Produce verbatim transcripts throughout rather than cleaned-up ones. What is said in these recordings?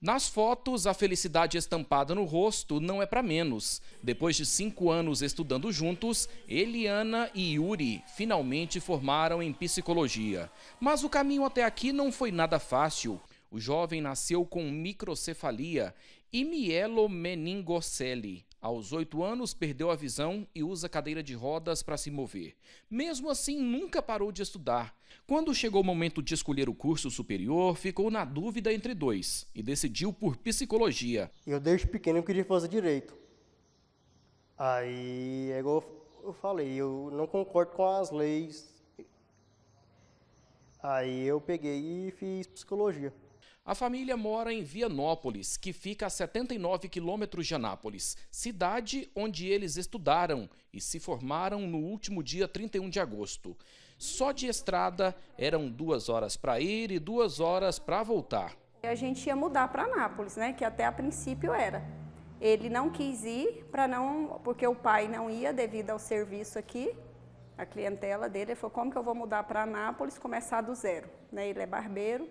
Nas fotos, a felicidade estampada no rosto não é para menos. Depois de cinco anos estudando juntos, Eliana e Yuri finalmente formaram em psicologia. Mas o caminho até aqui não foi nada fácil. O jovem nasceu com microcefalia e mielomeningocele. Aos oito anos, perdeu a visão e usa cadeira de rodas para se mover. Mesmo assim, nunca parou de estudar. Quando chegou o momento de escolher o curso superior, ficou na dúvida entre dois e decidiu por psicologia. Eu desde pequeno eu queria fazer direito. Aí, é igual eu falei, eu não concordo com as leis. Aí eu peguei e fiz psicologia. A família mora em Vianópolis, que fica a setenta e nove quilômetros de Anápolis, cidade onde eles estudaram e se formaram no último dia trinta e um de agosto. Só de estrada eram duas horas para ir e duas horas para voltar. A gente ia mudar para Anápolis, né? Que até a princípio era. Ele não quis ir para não, porque o pai não ia devido ao serviço aqui. A clientela dele falou: como que eu vou mudar para Anápolis, começar do zero? Né? Ele é barbeiro.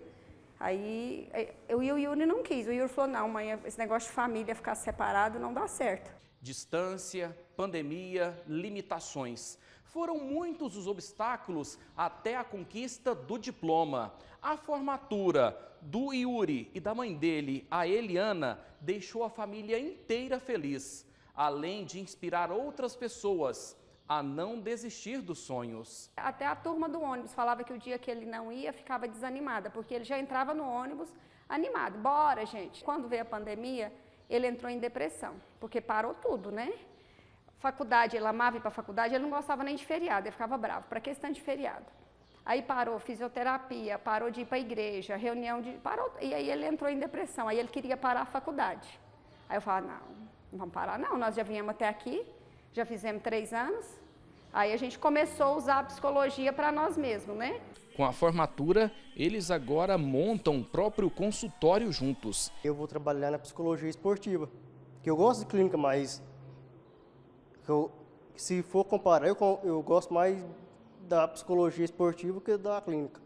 Aí eu e o Yuri não quis. O Yuri falou: não, mãe, esse negócio de família ficar separado não dá certo. Distância, pandemia, limitações. Foram muitos os obstáculos até a conquista do diploma. A formatura do Yuri e da mãe dele, a Eliana, deixou a família inteira feliz, além de inspirar outras pessoas a não desistir dos sonhos. Até a turma do ônibus falava que o dia que ele não ia, ficava desanimada, porque ele já entrava no ônibus animado. Bora, gente! Quando veio a pandemia, ele entrou em depressão, porque parou tudo, né? Faculdade, ele amava ir para a faculdade, ele não gostava nem de feriado, ele ficava bravo. Para que esse tanto de feriado? Aí parou fisioterapia, parou de ir para a igreja, reunião de... Parou, e aí ele entrou em depressão, aí ele queria parar a faculdade. Aí eu falava: não, não vamos parar não, nós já viemos até aqui, já fizemos três anos, aí a gente começou a usar a psicologia para nós mesmos, né? Com a formatura, eles agora montam o próprio consultório juntos. Eu vou trabalhar na psicologia esportiva, que eu gosto de clínica, mas eu, se for comparar, eu, eu gosto mais da psicologia esportiva que da clínica.